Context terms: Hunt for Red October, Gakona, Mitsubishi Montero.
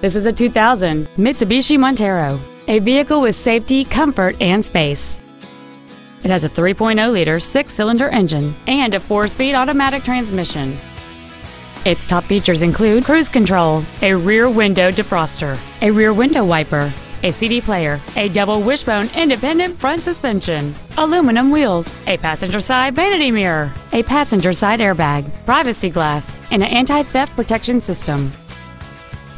This is a 2000 Mitsubishi Montero, a vehicle with safety, comfort, and space. It has a 3.0-liter six-cylinder engine and a four-speed automatic transmission. Its top features include cruise control, a rear window defroster, a rear window wiper, a CD player, a double wishbone independent front suspension, aluminum wheels, a passenger side vanity mirror, a passenger side airbag, privacy glass, and an anti-theft protection system.